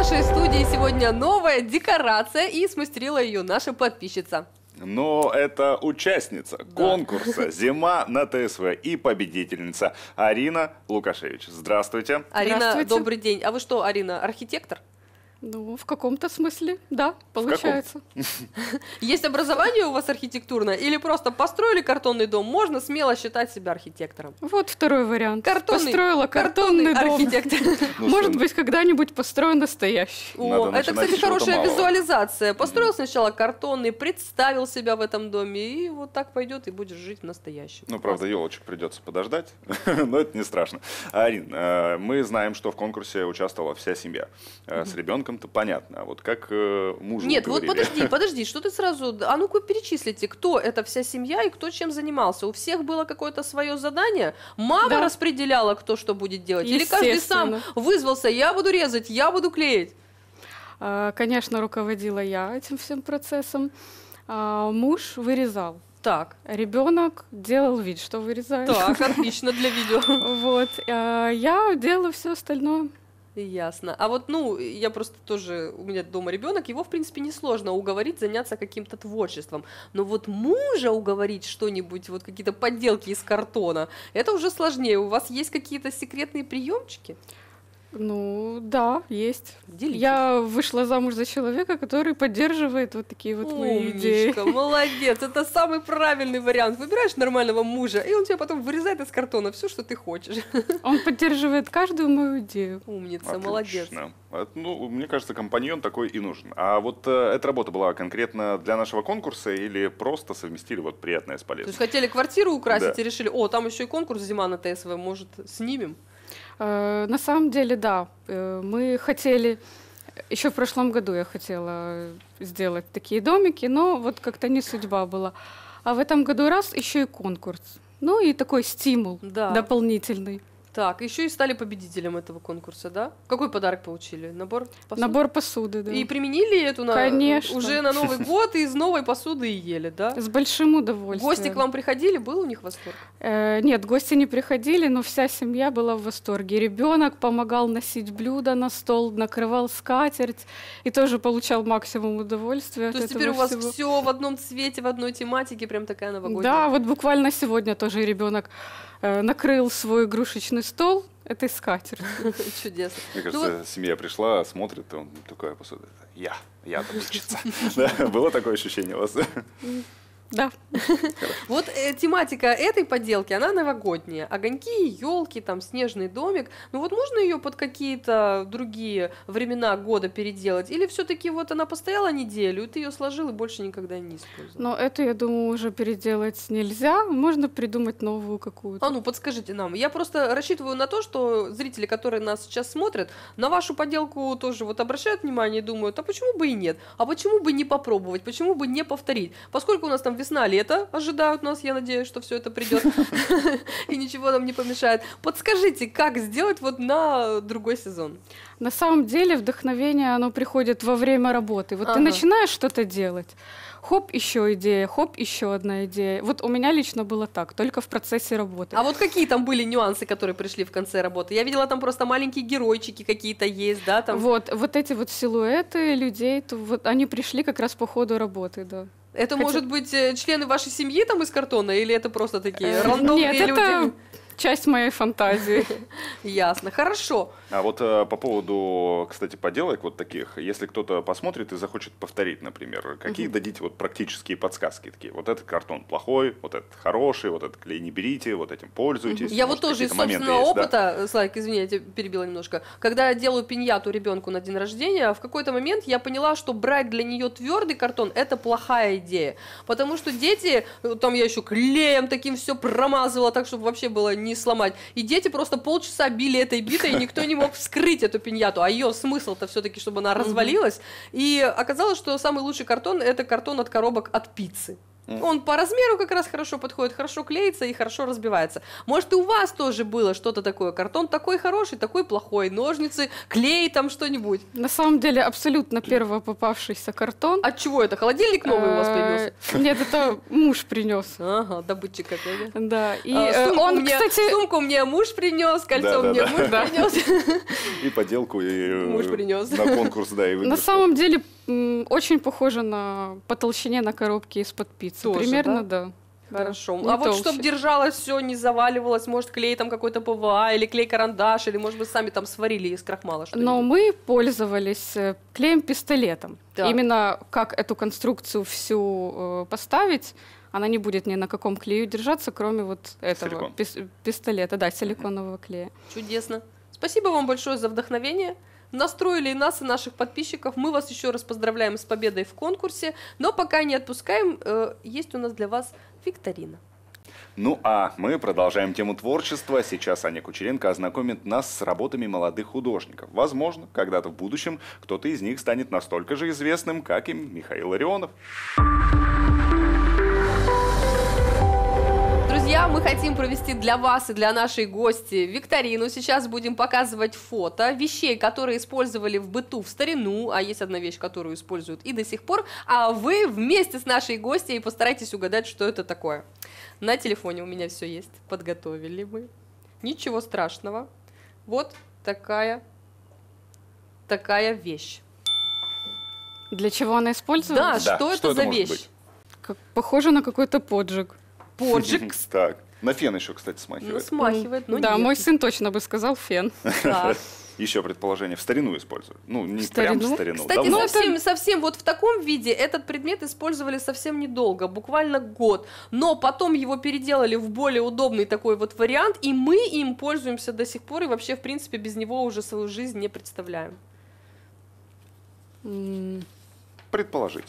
нашей студии сегодня новая декорация, и смастерила ее наша подписчица. Но это участница конкурса «Зима на ТСВ» и победительница Арина Лукашевич. Здравствуйте. Арина, здравствуйте. Добрый день. А вы что, Арина, архитектор? Ну, в каком-то смысле, да, получается. Есть образование у вас архитектурное или просто построили картонный дом? Можно смело считать себя архитектором. Вот второй вариант. Построила картонный дом. Архитектор. Может быть, когда-нибудь построю настоящий. Это, кстати, хорошая визуализация. Построил сначала картонный, представил себя в этом доме, и вот так пойдет, и будешь жить в настоящем. Ну, правда, елочек придется подождать, но это не страшно. Арин, мы знаем, что в конкурсе участвовала вся семья с ребенком. Там-то понятно, а вот как мужу нет, вот подожди, что ты сразу, а ну-ка перечислите, кто это вся семья и кто чем занимался, у всех было какое-то свое задание, мама распределяла, кто что будет делать, или каждый сам вызвался, я буду резать, я буду клеить? Конечно, руководила я этим всем процессом, муж вырезал. Так, ребенок делал вид, что вырезает. Так, отлично для видео. Вот, я делала все остальное. Ясно. А вот, ну, я просто тоже, у меня дома ребенок, его, в принципе, несложно уговорить заняться каким-то творчеством. Но вот мужа уговорить что-нибудь, вот какие-то подделки из картона, это уже сложнее. У вас есть какие-то секретные приемчики? Ну, да, есть. Делитесь. Я вышла замуж за человека, который поддерживает вот такие вот мои идеи. Умничка, молодец, это самый правильный вариант. Выбираешь нормального мужа, и он тебя потом вырезает из картона все, что ты хочешь. Он поддерживает каждую мою идею. Умница, отлично. Молодец. Ну, мне кажется, компаньон такой и нужен. А вот эта работа была конкретно для нашего конкурса или просто совместили вот приятное с полезным? То есть хотели квартиру украсить и решили, о, там еще и конкурс «Зима на ТСВ», может, снимем? На самом деле, да, мы хотели, еще в прошлом году я хотела сделать такие домики, но вот как-то не судьба была. А в этом году раз, еще и конкурс, ну и такой стимул дополнительный. Так, еще и стали победителем этого конкурса, да? Какой подарок получили? Набор посуды? Набор посуды, да. И применили эту уже на Новый год, и из новой посуды и ели, да? С большим удовольствием. Гости к вам приходили, был у них восторг? Нет, гости не приходили, но вся семья была в восторге. Ребенок помогал носить блюда на стол, накрывал скатерть и тоже получал максимум удовольствия. То есть теперь у вас все в одном цвете, в одной тематике, прям такая новогодняя. Да, вот буквально сегодня тоже ребенок накрыл свой игрушечный стол этой скатертью. Чудесно. Мне кажется, семья пришла, смотрит, и он такая посуда. Я получится. Было такое ощущение у вас? Да. Вот тематика этой поделки, она новогодняя. Огоньки, елки, там снежный домик. Ну вот можно ее под какие-то другие времена года переделать? Или все-таки вот она постояла неделю, и ты ее сложил и больше никогда не использовал? Но это, я думаю, уже переделать нельзя. Можно придумать новую какую-то. А ну подскажите нам. Я просто рассчитываю на то, что зрители, которые нас сейчас смотрят, на вашу поделку тоже вот обращают внимание и думают, а почему бы и нет? А почему бы не попробовать? Почему бы не повторить? Поскольку у нас там весна-лето ожидают нас, я надеюсь, что все это придет и ничего нам не помешает. Подскажите, как сделать вот на другой сезон? На самом деле вдохновение, оно приходит во время работы. Вот ты начинаешь что-то делать, хоп, еще идея, хоп, еще одна идея. Вот у меня лично было так, только в процессе работы. А вот какие там были нюансы, которые пришли в конце работы? Я видела, там просто маленькие геройчики какие-то есть, да? Там... Вот эти вот силуэты людей, вот они пришли как раз по ходу работы, да. Это может быть члены вашей семьи там из картона, или это просто такие рандомные люди? Нет, это часть моей фантазии. Ясно, хорошо. А вот по поводу, кстати, поделок вот таких, если кто-то посмотрит и захочет повторить, например, какие дадите вот практические подсказки такие? Вот этот картон плохой, вот этот хороший, вот этот клей не берите, вот этим пользуйтесь. Я вот тоже из собственного опыта, Славик, извини, я тебя перебила немножко, когда я делаю пиньяту ребенку на день рождения, в какой-то момент я поняла, что брать для нее твердый картон – это плохая идея, потому что дети, там я еще клеем таким все промазывала, так, чтобы вообще было не сломать. И дети просто полчаса били этой битой, и никто не мог вскрыть эту пиньяту. А ее смысл-то все-таки, чтобы она развалилась. И оказалось, что самый лучший картон – это картон от коробок от пиццы. Он по размеру как раз хорошо подходит, хорошо клеится и хорошо разбивается. Может, и у вас тоже было что-то такое? Картон такой хороший, такой плохой, ножницы, клей там что-нибудь. На самом деле, абсолютно первый попавшийся картон. От чего это? Холодильник новый у вас принес? Нет, это муж принес. Ага, добытчик какой-то. Да. И он, кстати, сумку мне муж принес, кольцо мне муж принес. И поделку муж принес. На конкурс, да, и выиграл. На самом деле, очень похоже на, по толщине на коробке из-под пиццы. Тоже, примерно, да. Хорошо. Да. А толще. Вот чтобы держалось все, не заваливалось, может, клей там какой-то ПВА, или клей-карандаш, или, может быть, сами там сварили из крахмала что-нибудь. Но мы пользовались клеем-пистолетом. Да. Именно как эту конструкцию всю поставить, она не будет ни на каком клею держаться, кроме вот этого пистолета, да, силиконового клея. Чудесно. Спасибо вам большое за вдохновение. Настроили и нас, и наших подписчиков. Мы вас еще раз поздравляем с победой в конкурсе. Но пока не отпускаем, есть у нас для вас викторина. Ну а мы продолжаем тему творчества. Сейчас Аня Кучеренко ознакомит нас с работами молодых художников. Возможно, когда-то в будущем кто-то из них станет настолько же известным, как и Михаил Ларионов. Друзья, мы хотим провести для вас и для нашей гости викторину. Сейчас будем показывать фото вещей, которые использовали в быту в старину. А есть одна вещь, которую используют и до сих пор. А вы вместе с нашей гостьей постарайтесь угадать, что это такое. На телефоне у меня все есть. Подготовили мы. Ничего страшного. Вот такая вещь. Для чего она используется? Да, что это за вещь? Похоже на какой-то поджиг. Поджиг. Так, на фен еще, кстати, смахивает. Ну, смахивает, но да, нет. Мой сын точно бы сказал фен. Еще предположение, в старину используют. Ну, не прям в старину. Кстати, совсем вот в таком виде этот предмет использовали совсем недолго, буквально год. Но потом его переделали в более удобный такой вот вариант, и мы им пользуемся до сих пор, и вообще, в принципе, без него уже свою жизнь не представляем. Предположить.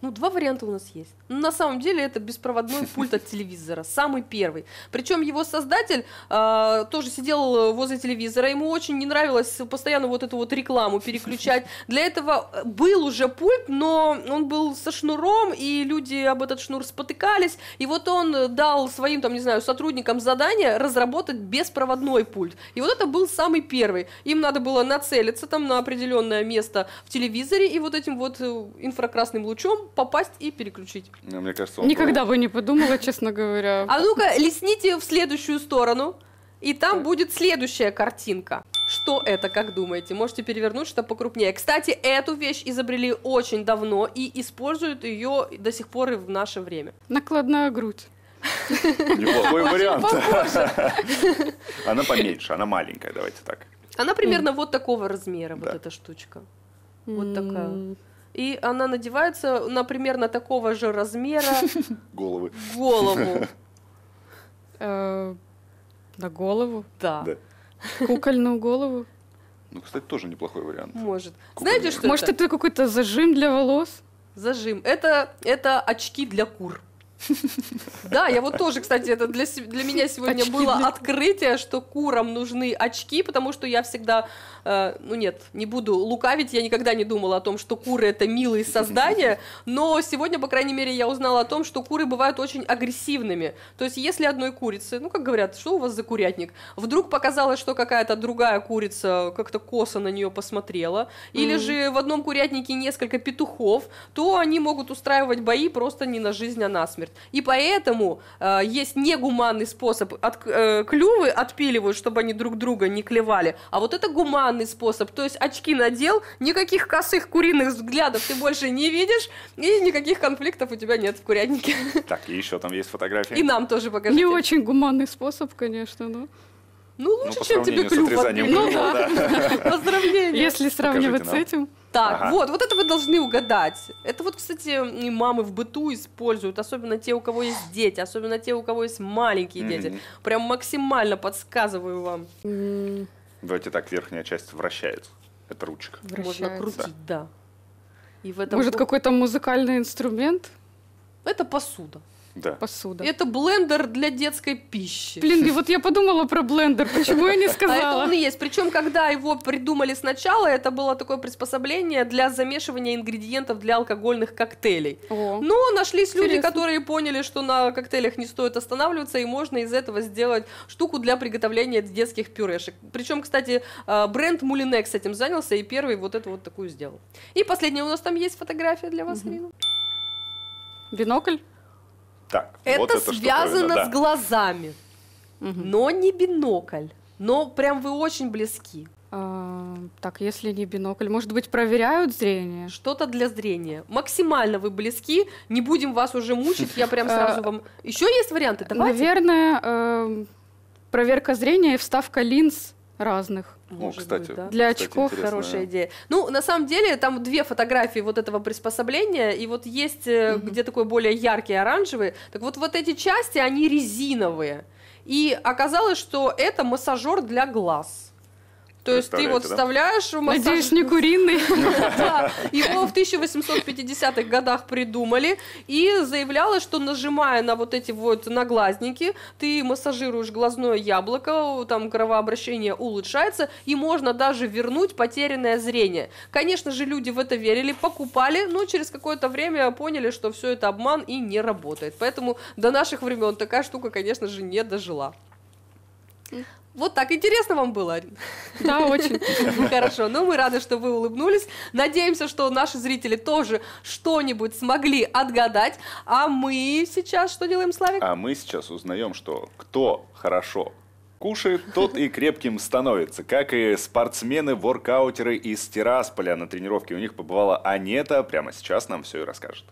Ну, два варианта у нас есть. На самом деле это беспроводной пульт от телевизора, самый первый. Причем его создатель тоже сидел возле телевизора, ему очень не нравилось постоянно вот эту вот рекламу переключать. Для этого был уже пульт, но он был со шнуром, и люди об этот шнур спотыкались. И вот он дал своим, там, не знаю, сотрудникам задание разработать беспроводной пульт. И вот это был самый первый. Им надо было нацелиться там на определенное место в телевизоре и вот этим вот инфракрасным лучом попасть и переключить. Мне кажется, никогда бы не подумала, честно говоря. А ну-ка, лесните в следующую сторону, и там будет следующая картинка. Что это, как думаете? Можете перевернуть, что покрупнее. Кстати, эту вещь изобрели очень давно и используют ее до сих пор и в наше время. Накладная грудь. Неплохой вариант. Она поменьше, она маленькая, давайте так. Она примерно вот такого размера, вот эта штучка. Вот такая. И она надевается, например, на такого же размера голову. На голову? Да. Кукольную голову? Ну, кстати, тоже неплохой вариант. Может. Знаете, что? Может, это какой-то зажим для волос? Зажим. Это очки для кур. Да, я вот тоже, кстати, это для меня сегодня было открытие, что курам нужны очки, потому что я всегда, ну нет, не буду лукавить, я никогда не думала о том, что куры это милые создания, но сегодня, по крайней мере, я узнала о том, что куры бывают очень агрессивными, то есть если одной курицы, ну как говорят, что у вас за курятник, вдруг показалось, что какая-то другая курица как-то косо на нее посмотрела, или же в одном курятнике несколько петухов, то они могут устраивать бои просто не на жизнь, а на смерть. И поэтому есть негуманный способ. Клювы отпиливают, чтобы они друг друга не клевали. А вот это гуманный способ. То есть очки надел, никаких косых куриных взглядов ты больше не видишь, и никаких конфликтов у тебя нет в курятнике. Так, и еще там есть фотографии. И нам тоже покажите. Не очень гуманный способ, конечно, но... Ну, лучше, чем тебе клюв отбили. Ну, да. Поздравления. Если сравнивать с этим. Так, ага. Вот это вы должны угадать. Это вот, кстати, и мамы в быту используют, особенно те, у кого есть дети, особенно те, у кого есть маленькие дети. Прям максимально подсказываю вам. Давайте так, верхняя часть вращается. Это ручка. Можно крутить, да. И в этом... Может, какой-то музыкальный инструмент? Это посуда. да. посуда. Это блендер для детской пищи. Блин, и вот я подумала про блендер, почему я не сказала? А это он и есть. Причем, когда его придумали сначала, это было такое приспособление для замешивания ингредиентов для алкогольных коктейлей. О. Но нашлись люди, которые поняли, что на коктейлях не стоит останавливаться, и можно из этого сделать штуку для приготовления детских пюрешек. Причем, кстати, бренд Moulinex этим занялся и первый вот эту вот такую сделал. И последняя у нас там есть фотография для вас, Арина. Бинокль? Так, это вот связано это, с глазами, но не бинокль. Но прям вы очень близки. Так, если не бинокль, может быть, проверяют зрение? Что-то для зрения. Максимально вы близки, не будем вас уже мучить, я прям сразу вам... Еще есть варианты? Давайте. Наверное, проверка зрения и вставка линз разных. Может, кстати, быть, да? Для очков хорошая идея. Ну, на самом деле, там две фотографии вот этого приспособления, и вот есть, где такой более яркий оранжевый, так вот, вот эти части, они резиновые, и оказалось, что это массажер для глаз. То есть ты вот вставляешь в массаж... Надеюсь, не куриный. Да, его в 1850-х годах придумали, и заявлялось, что нажимая на вот эти вот наглазники, ты массажируешь глазное яблоко, там кровообращение улучшается, и можно даже вернуть потерянное зрение. Конечно же, люди в это верили, покупали, но через какое-то время поняли, что все это обман и не работает. Поэтому до наших времен такая штука, конечно же, не дожила. Вот так интересно вам было, Арина? Да, очень. Хорошо, ну мы рады, что вы улыбнулись. Надеемся, что наши зрители тоже что-нибудь смогли отгадать. А мы сейчас что делаем, Славик? А мы сейчас узнаем, что кто хорошо кушает, тот и крепким становится. Как и спортсмены-воркаутеры из Тирасполя. На тренировке у них побывала Анета. Прямо сейчас нам все и расскажет.